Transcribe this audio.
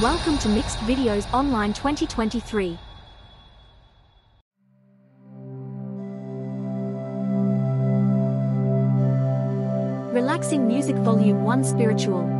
Welcome to Mixed Videos Online 2023. Relaxing music volume 1 spiritual.